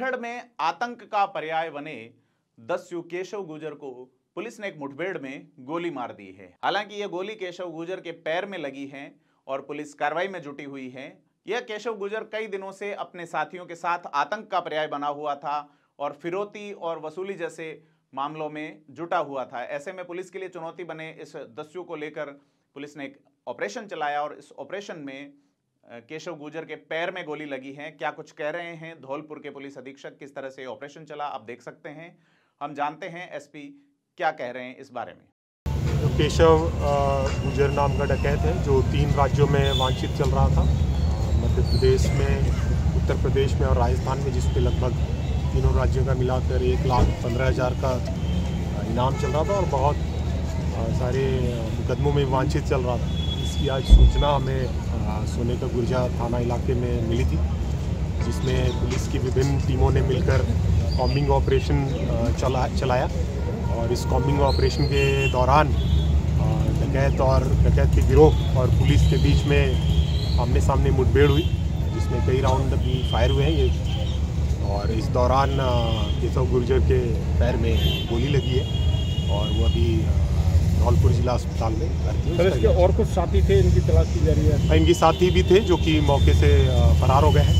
नांदेड़ में आतंक का पर्याय बने दस्यु केशव गुर्जर को पुलिस ने एक मुठभेड़ में गोली मार दी है। हालांकि यह गोली केशव गुर्जर के पैर में लगी है और पुलिस कार्रवाई में जुटी हुई है। यह केशव गुर्जर कई दिनों से अपने साथियों के साथ आतंक का पर्याय बना हुआ था और फिरौती और वसूली जैसे मामलों में जुटा हुआ था। ऐसे में पुलिस के लिए चुनौती बने इस दस्यु को लेकर पुलिस ने एक ऑपरेशन चलाया और इस ऑपरेशन में केशव गुर्जर के पैर में गोली लगी है। क्या कुछ कह रहे हैं धौलपुर के पुलिस अधीक्षक, किस तरह से ऑपरेशन चला, आप देख सकते हैं। हम जानते हैं एसपी क्या कह रहे हैं इस बारे में। केशव गुर्जर नाम का डकैत है जो 3 राज्यों में वांछित चल रहा था, मध्य प्रदेश में, उत्तर प्रदेश में और राजस्थान में, जिसपे लगभग तीनों राज्यों का मिलाकर 1,15,000 का इनाम चल रहा था और बहुत सारे मुकदमों में वांछित चल रहा था। इसकी आज सूचना हमें सोने का गुर्जा थाना इलाके में मिली थी, जिसमें पुलिस की विभिन्न टीमों ने मिलकर कॉम्बिंग ऑपरेशन चलाया और इस कॉम्बिंग ऑपरेशन के दौरान डकैत के गिरोह और पुलिस के बीच में आमने सामने मुठभेड़ हुई, जिसमें कई राउंड भी फायर हुए हैं और इस दौरान केशव गुर्जर के पैर में गोली लगी है और वो अभी धौलपुर जिला अस्पताल में भर्ती है। इसके और कुछ साथी थे, इनकी तलाश की जा रही है। इनके साथी भी थे जो कि मौके से फरार हो गए हैं,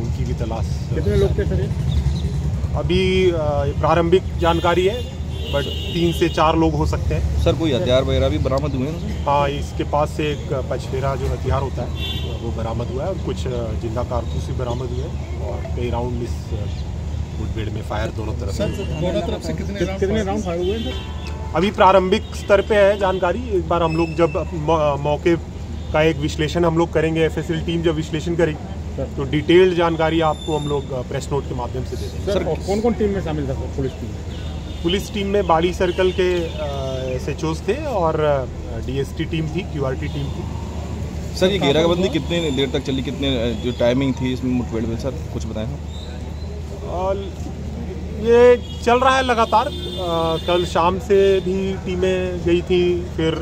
उनकी भी तलाश। कितने लोग थे सर? अभी प्रारंभिक जानकारी है बट 3 से 4 लोग हो सकते हैं। सर कोई हथियार वगैरह भी बरामद हुए हैं? हाँ, इसके पास से एक पचफेरा जो हथियार होता है वो बरामद हुआ है और कुछ जिंदा कारतूस भी बरामद हुए हैं और कई राउंड इस मुठभेड़ में फायर दोनों तरफ से कितने राउंड फायर हुए हैं? अभी प्रारंभिक स्तर पे है जानकारी। एक बार हम लोग जब मौके का एक विश्लेषण हम लोग करेंगे, एफएसएल टीम जब विश्लेषण करेगी तो डिटेल्ड जानकारी आपको हम लोग प्रेस नोट के माध्यम से दे देंगे। सर कौन कौन टीम में शामिल था? पुलिस टीम में बाड़ी सर्कल के एसएचओस थे और डीएसटी टीम थी, क्यूआरटी टीम थी। सर ये घेराबंदी कितने देर तक चली, कितने जो टाइमिंग थी इसमें मुठभेड़ में, सर कुछ बताएं। ये चल रहा है लगातार, कल शाम से भी टीमें गई थी, फिर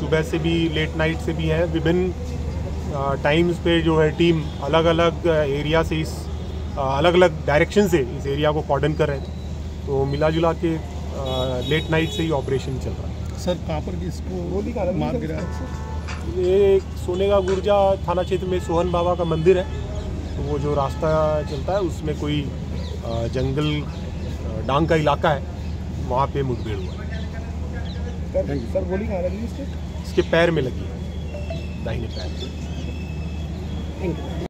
सुबह से भी, लेट नाइट से भी है। विभिन्न टाइम्स पे जो है टीम अलग अलग एरिया से, इस अलग अलग डायरेक्शन से इस एरिया को कॉर्डन कर रहे हैं, तो मिला जुला के लेट नाइट से ही ऑपरेशन चल रहा है। सर कहाँ पर इसको मार गिरा है? ये सोने का गुर्जा थाना क्षेत्र में सोहन बाबा का मंदिर है, तो वो जो रास्ता चलता है उसमें कोई जंगल डांग का इलाका है, वहाँ पे मुठभेड़ हुआ। सर गोली कहाँ लगी? इसके पैर में लगी है, दाहिने पैर में। Thank you.